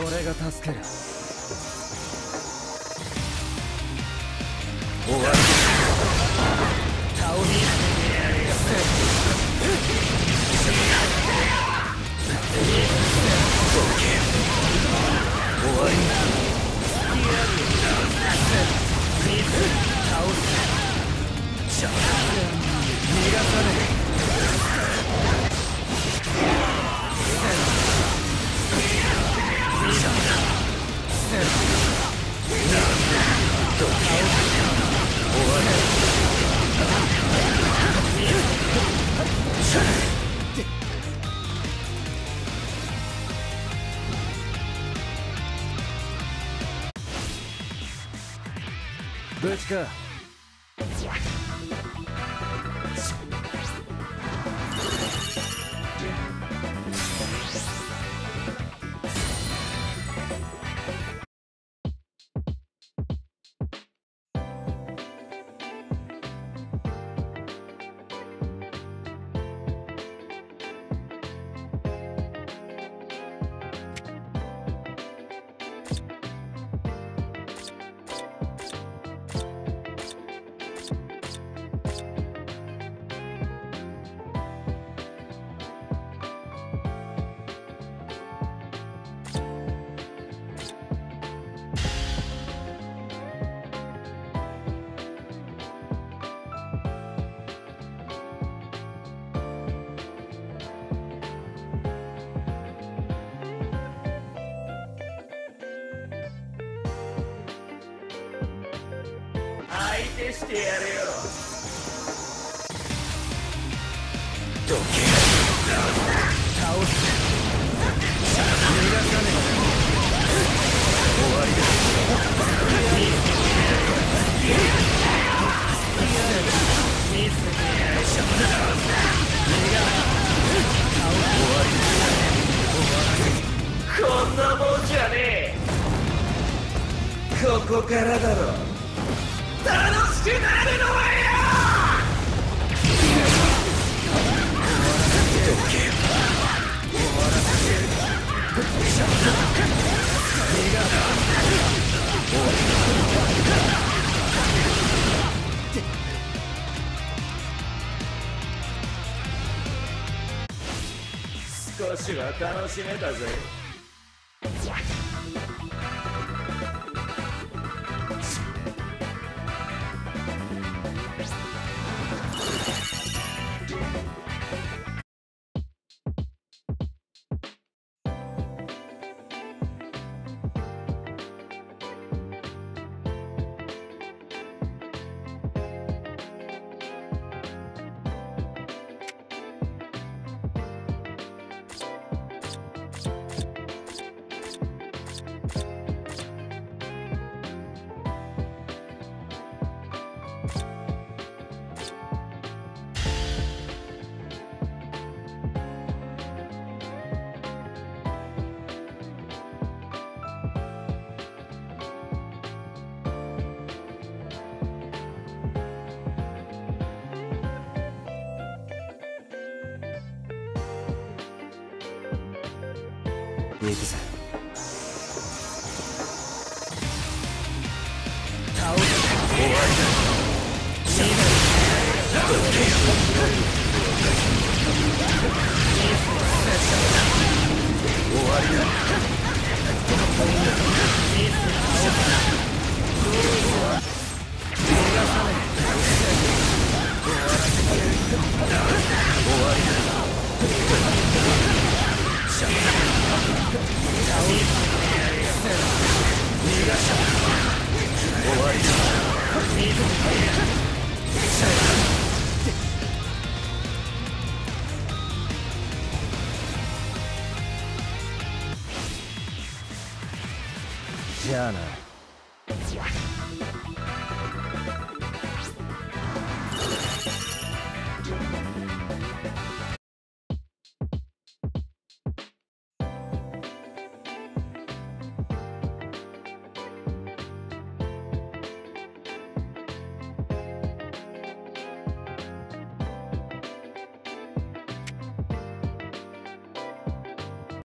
俺が助ける。終わり。倒にしてやるよ。終わり。倒す。逃がさない。ぶちか。してやるよ。どけ。倒す。逃がさねえ。終わりだ。見せてやる。終わりだ。こんなもんじゃねえ。ここからだろ。楽しくなるのはよ。少しは楽しめたぜ。行くぜ。倒す。終わりだ。倒す。終わりだ。じゃあな。